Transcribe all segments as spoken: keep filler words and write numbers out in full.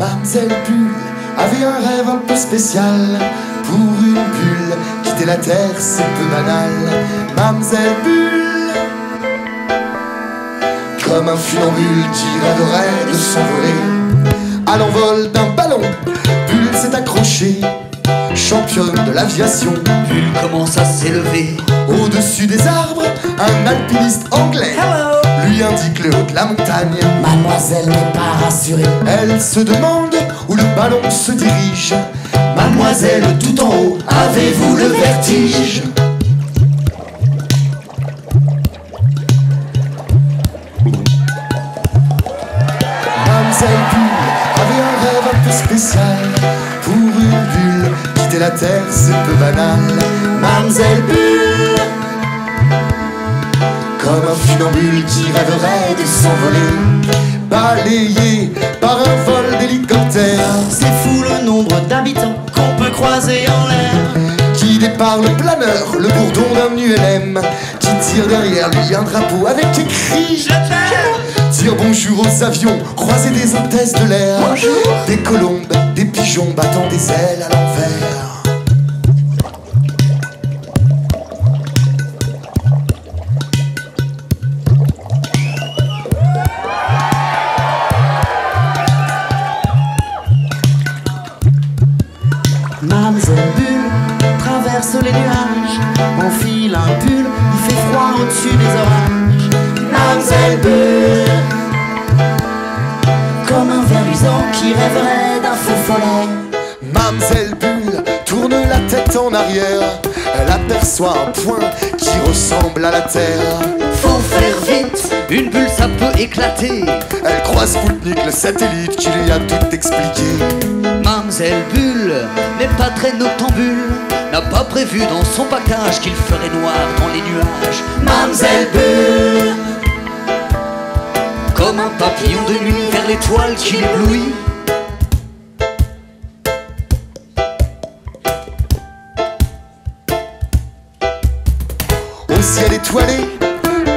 Mam'zelle Bulle avait un rêve un peu spécial. Pour une bulle, quitter la terre c'est peu banal. Mam'zelle Bulle, comme un funambule qui rêverait de s'envoler à l'envol d'un ballon, Bulle s'est accrochée. Championne de l'aviation, Bulle commence à s'élever au-dessus des arbres. Un alpiniste anglais Hello. lui indique le haut de la montagne. Mademoiselle n'est pas rassurée, elle se demande où le ballon se dirige. Mademoiselle, tout en haut, avez-vous le vertige? Mam'zelle Bulle avait un rêve un peu spécial. Pour une bulle, quitter la terre c'est peu banal. Mam'zelle Bulle, comme un funambule qui rêverait de s'envoler, balayé par un vol d'hélicoptère. C'est fou le nombre d'habitants qu'on peut croiser en l'air, qui départ le planeur, le bourdon d'un U L M, qui tire derrière lui un drapeau avec écrit je t'aime, tire bonjour aux avions, croiser des hôtesses de l'air, des colombes, des pigeons battant des ailes à l'envers. Mam'zelle Bulle traverse les nuages, enfile un pull, il fait froid au-dessus des orages. Mam'zelle Bulle, comme un verlusant qui rêverait d'un faux follet. Mam'zelle Bulle tourne la tête en arrière, elle aperçoit un point qui ressemble à la terre. Faut faire vite, une bulle ça peut éclater. Elle croise Spoutnik, le satellite qui lui a tout expliqué. Mam'zelle Bulle n'est pas très noctambule, n'a pas prévu dans son package qu'il ferait noir dans les nuages. Mam'zelle Bulle, comme un papillon de nuit vers l'étoile qui l'éblouit. Au ciel étoilé,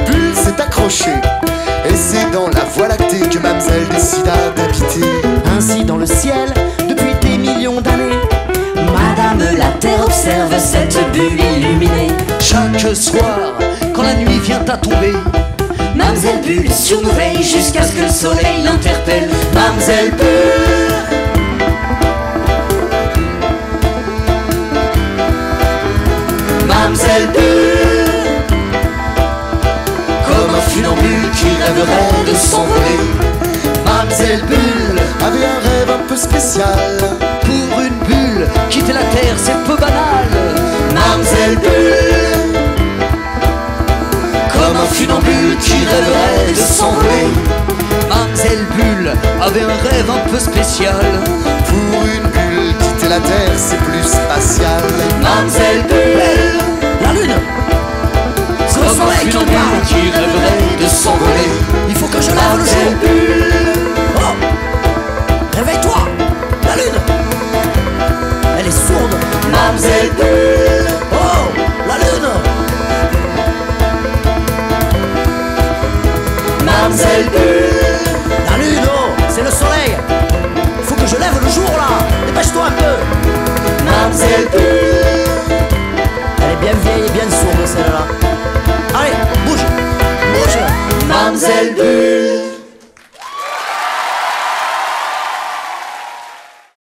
Bulle s'est accrochée, et c'est dans la Voie lactée que Mam'zelle décida d'habiter. Ainsi dans le ciel, depuis des millions d'années, Madame la Terre observe cette bulle illuminée. Chaque soir, quand la nuit vient à tomber, Mam'zelle Bulle surveille jusqu'à ce que le soleil l'interpelle. Mam'zelle Bulle, Mam'zelle Bulle, comme un funambule qui rêverait de s'envoler. Mam'zelle Bulle avait un rêve un peu spécial. Pour une bulle, quitter la terre c'est peu banal. Mam'zelle Bulle, comme un funambule qui rêverait de s'envoler. Mam'zelle Bulle avait un rêve un peu spécial. Pour une bulle, quitter la terre c'est plus spatial. Mam'zelle Bulle, la lune, c'est le soleil qui en parle, qui rêverait de s'envoler. Il faut que je lave le jour. Réveille-toi, la lune, elle est sourde. Mam'zelle Bulle, oh, la lune. Mam'zelle Bulle, la lune, oh, c'est le soleil. Faut que je lève le jour là, dépêche-toi un peu. Mam'zelle Bulle, elle est bien vieille et bien sourde celle-là. Allez, bouge, bouge. Mam'zelle Bulle.